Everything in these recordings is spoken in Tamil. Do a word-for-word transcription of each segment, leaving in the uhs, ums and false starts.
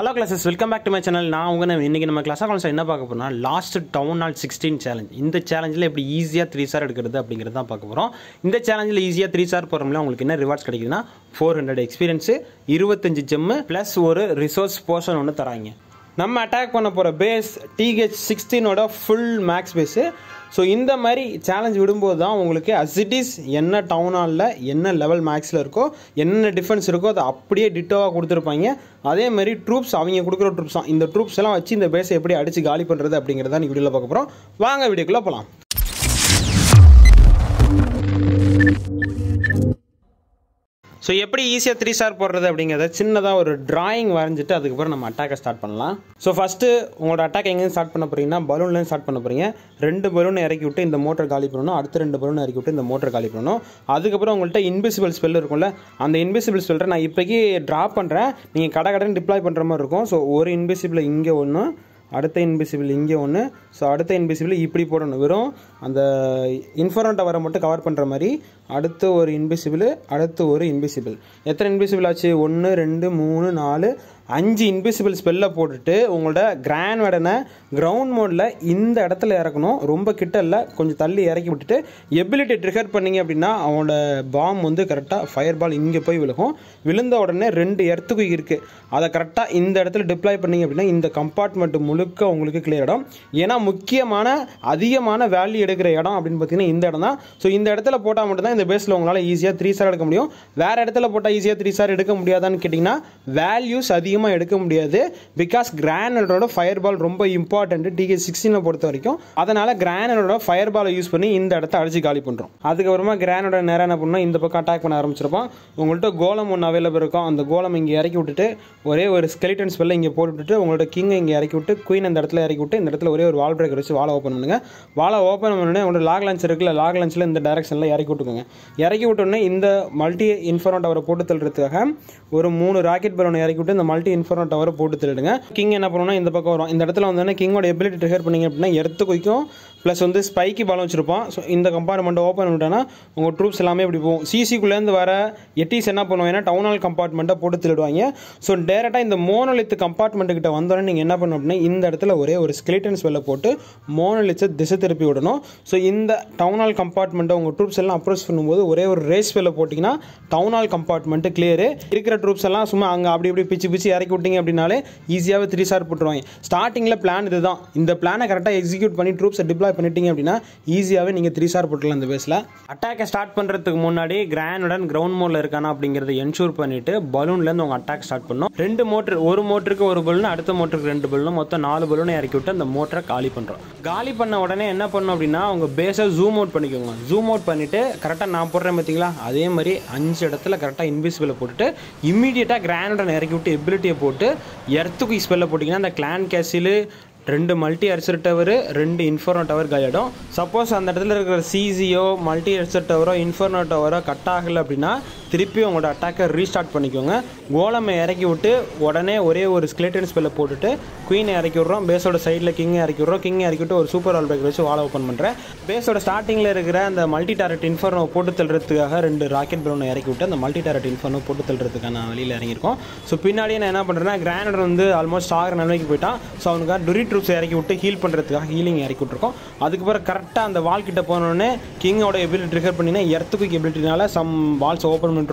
Hello clashers, welcome back to my channel. நான் உங்க நம்ம இன்றைக்கி நம்ம கிளாஸாக கொஞ்சம் என்ன பார்க்க போகிறோம்னா last town hall sixteen challenge. இந்த சேலஞ்சில் எப்படி ஈஸியாக த்ரீ ஸ்டார் எடுக்கிறது அப்படிங்கிறது தான் பார்க்க போகிறோம். இந்த சேலஞ்சில் ஈஸியாக த்ரீ ஸ்டார் போகிறோம்ல, உங்களுக்கு என்ன ரிவார்ட்ஸ் கிடைக்குதுன்னா ஃபோர் ஹண்ட்ரட் எக்ஸ்பீரியன்ஸு, இருபத்தஞ்சு ஜெம்மு ப்ளஸ் ஒரு ரிசோர்ஸ் போர்ஷன் ஒன்று தராங்க. நம்ம அட்டாக் பண்ண போகிற பேஸ் டிஹெச் சிக்ஸ்டீனோட ஃபுல் மேக்ஸ் பேஸு. ஸோ இந்த மாதிரி சேலஞ்ச் விடும்போது தான் உங்களுக்கு அசிட்டிஸ் என்ன டவுன் ஹாலில் என்ன லெவல் மேக்ஸில் இருக்கோ, என்ன டிஃபென்ஸ் இருக்கோ அதை அப்படியே டிட்டோவாக கொடுத்துருப்பாங்க. அதே மாதிரி ட்ரூப்ஸ் அவங்க கொடுக்குற ட்ரூப்ஸ் தான். இந்த ட்ரூப்ஸ் எல்லாம் வச்சு இந்த பேஸை எப்படி அடித்து காலி பண்ணுறது அப்படிங்கிறத நீங்கள் வீடியோவில் பார்க்க போகிறோம். வாங்க வீடியோக்குள்ளே போகலாம். ஸோ எப்படி ஈஸியாக த்ரீ ஸ்டார் போடுறது அப்படிங்கிறத சின்னதாக ஒரு டிராயிங் வரைஞ்சிட்டு அதுக்கப்புறம் நம்ம அட்டாக்கை ஸ்டார்ட் பண்ணலாம். ஸோ ஃபஸ்ட்டு உங்களோட அட்டாக் எங்கேருந்து ஸ்டார்ட் பண்ண போகிறீங்கன்னா பலூன்லேருந்து ஸ்டார்ட் பண்ண போகிறீங்க. ரெண்டு பலூனை இறக்கி விட்டு இந்த மோட்டர் காலி பண்ணணும், அடுத்த ரெண்டு பலூனை இறக்கி விட்டு இந்த மோட்டர் காலி பண்ணணும். அதுக்கப்புறம் உங்கள்கிட்ட இன்விசிபிள் ஸ்பெல் இருக்கும்ல, அந்த இன்விசிபிள் ஸ்பெல்லை நான் இப்போக்கி ட்ரா பண்ணுறேன், நீங்கள் கடை கடைன்னு டிப்ளாய் பண்ணுற மாதிரி இருக்கும். ஸோ ஒரு இன்விசிபிள் இங்கே ஒன்று, அடுத்த இன்விசிபிள் இங்கே ஒன்று, ஸோ அடுத்த இன்விசிபிள் இப்படி போடணும். வெறும் அந்த இன்ஃபர்னோ டவரை மட்டும் கவர் பண்ணுற மாதிரி அடுத்து ஒரு இன்விசிபிள், அடுத்து ஒரு இன்விசிபிள். எத்தனை இன்விசிபிள் ஆச்சு? ஒன்று, ரெண்டு, மூணு, நாலு, அஞ்சு இன்விசிபிள் ஸ்பெல்ல போட்டுட்டு உங்களோட கிராண்ட் வேடனை கிரவுண்ட் மோடில் இந்த இடத்துல இறக்கணும். ரொம்ப கிட்ட இல்லை, கொஞ்சம் தள்ளி இறக்கி விட்டுட்டு எபிலிட்டி ட்ரிகர் பண்ணிங்க அப்படின்னா அவனோட பாம் வந்து கரெக்டாக ஃபயர் பால் இங்கே போய் விழுகும். விழுந்த உடனே ரெண்டு எர்த்துக்கு இருக்குது, அதை கரெக்டாக இந்த இடத்துல டிப்ளாய் பண்ணிங்க அப்படின்னா இந்த கம்பார்ட்மெண்ட் முழுக்க உங்களுக்கு கிளியர் இடம். ஏன்னா முக்கியமான அதிகமான வேல்யூ எடுக்கிற இடம் அப்படின்னு பார்த்தீங்கன்னா இந்த இடம் தான். ஸோ இந்த இடத்துல போட்டால் மட்டும்தான் இந்த பேஸில் உங்களால் ஈஸியாக த்ரீ ஸ்டார் எடுக்க முடியும். வேறு இடத்துல போட்டால் ஈஸியாக த்ரீ ஸ்டார் எடுக்க முடியாதான்னு கேட்டிங்கன்னா வேல்யூஸ் அதிகம் எடுக்க முடியாது. பிகாஸ் கிரானலோட ஃபயர் பால் ரொம்ப இம்பார்ட்டன்ட் டிகே சிக்ஸ்டீனை பொறுத்த வரைக்கும். அதனால கிரானலோட ஃபயர் பாலை யூஸ் பண்ணி இந்த இடத்த அடிச்சு காலி பண்ணுறோம். அதுக்கப்புறமா கிரானோட நேரம் என்ன பண்ணணும், இந்த பக்கம் அட்டாக் பண்ண ஆரம்பிச்சிருப்போம். உங்கள்கிட்ட கோலம் ஒன்று அவைலபிள் இருக்கும், அந்த கோலம் இங்கே இறக்கி விட்டுட்டு ஒரே ஒரு ஸ்கெலிட்டன் ஸ்பெல்லை இங்கே போட்டு விட்டுட்டு உங்களோட கிங்கை இங்கே இறக்கி விட்டு குயின் அந்த இடத்துல இறக்கி விட்டு இந்த இடத்துல ஒரே ஒரு வால் பிரேக்கர் வச்சு வாழை ஓப்பன் பண்ணுங்கள். வாழை ஓப்பன் பண்ணோடனே உங்களோட லாக் லான்ச் இருக்குல்ல, லாக் லான்ச்சில் இந்த டைரக்ஷனில் இறக்கி விட்டுக்கோங்க. இறக்கி விட்டோடனே இந்த மல்டி இன்ஃபர்னோ டவரை போட்டு தள்ளுறதுக்காக ஒரு மூணு ராக்கெட் பலூனை இறக்கி விட்டு இந்த மல்டி இன்ஃபர்னோ டவரை போட்டு தள்ளிடுங்க. கிங் என்ன பண்ணுவோம்னா இந்த பக்கம் வரும், இந்த இடத்துல வந்தோடனே கிங்கோட எபிலிட்டி ட்ரிகர் பண்ணிங்க அப்படின்னா எர்த்து குயிக்கும் ப்ளஸ் வந்து ஸ்பைக்கு பாலம் வச்சுருப்போம். ஸோ இந்த கம்பார்ட்மெண்ட் ஓப்பன் பண்ணிட்டோன்னா உங்கள் ட்ரூப்ஸ் எல்லாமே இப்படி போகும். சிசிக்குள்ளேருந்து வர எட்டிஸ் என்ன பண்ணுவோம், ஏன்னா டவுன் ஹால் கம்பார்ட்மெண்ட்டை போட்டு தள்ளிடுவாங்க. ஸோ டேரெக்டாக இந்த மோனோலித் கம்பார்ட்மெண்ட்டுக்கிட்ட வந்தோடனே நீங்கள் என்ன பண்ணணும் அப்படின்னா இந்த இடத்துல ஒரே ஒரு ஸ்கெலிட்டன்ஸ் வெளில போட்டு மோனோலித்தை திசை திருப்பி விடணும். ஸோ இந்த டவுன் ஹால் கம்பார்ட்மெண்ட்டை உங்கள் ட்ரூப்ஸ் எல்லாம் அப்ரோச் பண்ணும்போது ஒரே ஒரு ரேஸ் வெளில போட்டிங்கன்னா டவுன் ஹால் கம்பார்ட்மெண்ட்டு கிளியரு. இருக்கிற ட்ரூப்ஸ் எல்லாம் சும்மா அங்கே அப்படி இப்படி பிச்சு பிச்சு இறக்கி விட்டிங்க அப்படின்னாலே ஈஸியாகவே த்ரீ ஸ்டார் போட்டுருவாங்க. ஸ்டார்டிங்கில் பிளான் இது தான். இந்த பிளானை கரெக்டாக எக்ஸிக்யூட் பண்ணி ட்ரூப்ஸை டிப்ளாய் பண்ணிட்டீங்க அப்படின்னா ஈஸியாகவே நீங்கள் த்ரீ ஸ்டார் போட்டுடலாம். இந்த பேஸில் அட்டாக்கை ஸ்டார்ட் பண்ணுறதுக்கு முன்னாடி கிரானுடன் கிரவுண்ட் மோடில் இருக்கானா அப்படிங்கிறத என்ஷூர் பண்ணிவிட்டு பலூன்லேருந்து உங்கள் அட்டாக் ஸ்டார்ட் பண்ணணும். ரெண்டு மோட்டர், ஒரு மோட்டருக்கு ஒரு பலூன், அடுத்த மோட்டருக்கு ரெண்டு பலூன், மொத்தம் நாலு பலூனை இறக்கி விட்டு அந்த மோட்டரை காலி பண்ணுறோம். காலி பண்ண உடனே என்ன பண்ணணும் அப்படின்னா உங்கள் பேஸை ஜூம் அவுட் பண்ணிக்கோங்க. ஜூம் அவுட் பண்ணிவிட்டு கரெக்டாக நான் போடுறேன் பார்த்தீங்களா, அதே மாதிரி அஞ்சு இடத்துல கரெக்டாக இன்விசிபிளை போட்டுட்டு இமீடியட்டாக கிரானுடன் இறக்கி விட்டு எபிலிட்டியை போட்டு எர்த்துக்கு ஸ்பெல்ல போட்டிங்கன்னா அந்த கிளான் கேசில் ரெண்டு மல்டி அர்சர் டவர், ரெண்டு இன்ஃபர்னோ டவர் காலியாகிடும். சப்போஸ் அந்த இடத்துல இருக்கிற சிசியோ மல்டி அர்சர் டவரோ இன்ஃபர்னோ டவரோ கட் ஆகலை அப்படின்னா திருப்பி உங்களோட அட்டாக்கை ரீஸ்டார்ட் பண்ணிக்கோங்க. கோலமை இறக்கி விட்டு உடனே ஒரே ஒரு ஸ்கெலிட்டன் ஸ்பெல்லை போட்டுட்டு குயினை இறக்கி விட்றோம். பேஸோட சைடில் கிங்கை இறக்கி விட்றோம். கிங்கை இறக்கி விட்டு ஒரு சூப்பர் ஆல் பிரேக்கர் வச்சு வாழை ஓப்பன் பண்ணுறேன். பேஸோட ஸ்டார்டிங்கில் இருக்கிற அந்த மல்டி டாரட் இன்ஃபர்னோ போட்டு தள்ளுறதுக்காக ரெண்டு ராக்கெட் பலூனை இறக்கி விட்டு அந்த மல்டி டாரட் இன்ஃபர்னோ போட்டு தள்ளுறதுக்கான வழியில் இறங்கியிருக்கோம். ஸோ பின்னாடியே நான் என்ன பண்ணுறேன்னா கிரானட் வந்து ஆல்மோஸ்ட் ஆகிற நிலைமைக்கு போயிட்டான். ஸோ அவனுக்காக டொரி ட்ரூப்ஸை இறக்கி விட்டு ஹீல் பண்ணுறதுக்காக ஹீலிங் இறக்கி விட்டுருக்கோம். அதுக்கப்புறம் கரெக்டாக அந்த வால் கிட்ட போனோடனே கிங்கோட எபிலிட்டி ட்ரிகர் பண்ணினா எர்த்துக்கு எபிலிட்டினால சம் வால்ஸ் ஓப்பன் பண்ணுறோம்.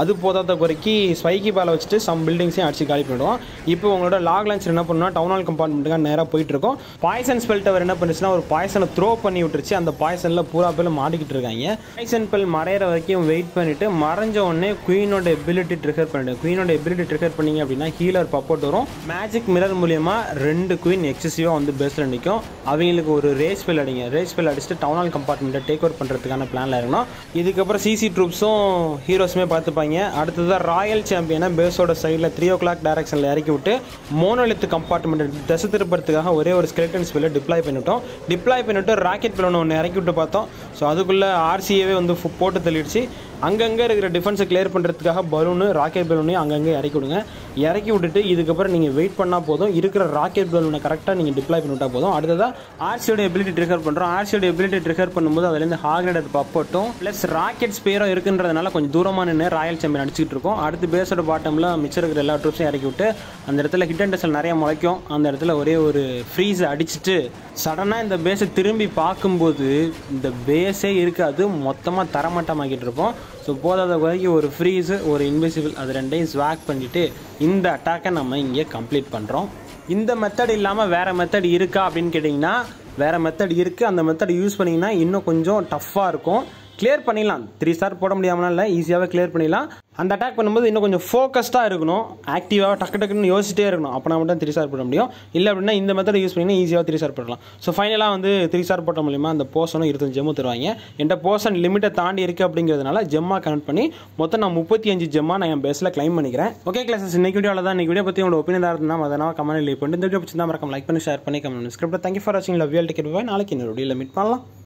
அது போதாத குறைக்கு ஸ்பைக்கி பாலை வச்சுட்டு சம் பில்டிங்ஸையும் அடிச்சு காலி பண்ணிடுவோம். இப்போ உங்களோட லாக் லான்ச் என்ன பண்ணோம்னா டவுன் ஹால் கம்பார்ட்மெண்ட்டுக்காக நேராக போயிட்டுருக்கோம். பாய்சன் ஸ்பெல் டவர் என்ன பண்ணுச்சுன்னா ஒரு பாய்சனை த்ரோ பண்ணி விட்டுருச்சு. அந்த பாய்சனில் பூரா பேர் மாடிக்கிட்டு இருக்காங்க. பாய்சன் பெல் மறையிற வரைக்கும் வெயிட் பண்ணிவிட்டு மறைஞ்ச உடனே குயினோட எபிலிட்டி ட்ரிகர் பண்ணிவிடும். குயினோட எபிலிட்டி ட்ரிகர் பண்ணிங்க அப்படின்னா ஹீலர் பப்போட் வரும். மேஜிக் மிரர் மூலியமாக ரெண்டு குயின் எக்ஸசிவாக வந்து பேஸில் நிற்கும். அவங்களுக்கு ஒரு ரேஸ் பெல் அடிங்க. ரேஸ் பெல் அடிச்சுட்டு டவுன் ஹால் கம்பார்ட்மெண்ட்டை டேக் ஓவர் பண்ணுறதுக்கான பிளானில் இருக்கணும். இதுக்கப்புறம் சிசி ட்ரூப்ஸும் ஹீரோஸுமே பார்த்துப்பாங்க. அடுத்ததாக ராயல் சாம்பியனை பேஸோட சைடில் த்ரீ ஓ கிளாக் டைரக்ஷனில் இறக்கி விட்டு மோனோலித் கம்பார்ட்மெண்ட் திசை திருப்பறதுக்காக ஒரே ஒரு ஸ்கெலிட்டன் ஸ்பெல்லை டிப்ளாய் பண்ணிவிட்டோம். டிப்ளாய் பண்ணிவிட்டு ராக்கெட் பலூன் ஒன்று இறக்கி விட்டு பார்த்தோம். ஸோ அதுக்குள்ளே ஆர்சிஏவே வந்து போட்டு தள்ளிடுச்சு. அங்கங்கே இருக்கிற டிஃபென்ஸை கிளியர் பண்ணுறதுக்காக பலூனு ராக்கெட் பலூனு அங்கங்கே இறக்கி விடுங்க. இறக்கி விட்டுட்டு இதுக்கப்புறம் நீங்கள் வெயிட் பண்ணால் போதும், இருக்கிற ராக்கெட் பலூனை கரெக்டாக நீங்கள் டிப்ளாய் பண்ணிவிட்டால் போதும். அடுத்ததாக ஆர்சியோட எபிலிட்டி ட்ரிகர் பண்ணுறோம். ஆர்சியோட எபிலிட்டி ட்ரிகர் பண்ணும்போது அதுலேருந்து ஹார்க்னேட் பப்பட்டும் ப்ளஸ் ராக்கெட் ஸ்பேரோ இருக்குன்றதுனால கொஞ்சம் தூரமாக நின்று ராயல் சாம்பியன் அடிச்சுக்கிட்டு இருக்கோம். அடுத்து பேஸோட பாட்டமில் மிச்சம் இருக்கிற எல்லா ட்ரூப்ஸையும் இறக்கி விட்டு அந்த இடத்துல ஹிட் அண்ட் டஸில் நிறைய முளைக்கும். அந்த இடத்துல ஒரே ஒரு ஃப்ரீஸ் அடிச்சுட்டு சடனாக இந்த பேஸை திரும்பி பார்க்கும்போது இந்த பேஸே இருக்காது, மொத்தமாக தரமட்டமாக்கிட்டு இருப்போம். ஸோ போதாத குறைக்கு ஒரு ஃப்ரீஸு ஒரு இன்விசிபிள் அது ரெண்டையும் ஸ்வாக் பண்ணிவிட்டு இந்த அட்டாக்கை நம்ம இங்கே கம்ப்ளீட் பண்ணுறோம். இந்த மெத்தட் இல்லாமல் வேறு மெத்தட் இருக்கா அப்படின்னு கேட்டிங்கன்னா வேறு மெத்தட் இருக்குது. அந்த மெத்தட் யூஸ் பண்ணிங்கன்னா இன்னும் கொஞ்சம் டஃப்பாக இருக்கும். கிளியர் பண்ணிடலாம், த்ரீ ஸ்டார் போட முடியாமலாம் இல்லை, ஈஸியாகவே கிளியர் பண்ணிடலாம். அந்த அட்டாக் பண்ணும்போது இன்னும் கொஞ்சம் ஃபோக்கஸ்டாக இருக்கணும், ஆக்டிவாக டக்கு டக்குன்னு யோசிச்சிட்டே இருக்கணும். அப்படின்னா மட்டும் த்ரீ ஸ்டார் போட முடியும். இல்லை அப்படின்னா இந்த மெத்தட் யூஸ் பண்ணிங்கன்னா ஈஸியாக த்ரீ ஸ்டார் போடலாம். ஸோ ஃபைனலாக வந்து த்ரீ ஸ்டார் போட்ட மூலிமா அந்த போர்ஷனும் இருபத்தஞ்சு ஜெம்மு தருவாங்க. என்கிட்ட போர்ஷன் லிமிட்டை தாண்டி இருக்குது அப்படிங்கிறதுனால ஜெம்மாக கனெக்ட் பண்ணி மொத்தம் நான் முப்பத்தி அஞ்சு ஜெம்மாக நான் என் பேஸில் கிளைம் பண்ணிக்கிறேன். ஓகே கிளாஸ், இன்னைக்கு வீடியோ அவ்வளோதான். இன்னைக்கு வீடியோ பற்றி உங்களோட ஒப்பீனியனாக இருந்தால் மதனாக கமெண்ட் லீவ் பண்ணிட்டு இந்த வீடியோ பிடிச்சிருந்தா மறக்காம லைக் பண்ணி ஷேர் பண்ணி கமெண்ட் பண்ணுங்க. தேங்க்யூ ஃபார் வாட்சிங், love you all, take care, bye. நாளைக்கு இன்னொரு வீடியோவில் மீட் பண்ணலாம்.